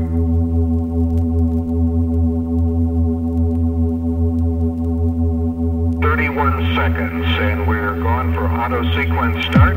31 seconds, and we're gone for auto sequence start.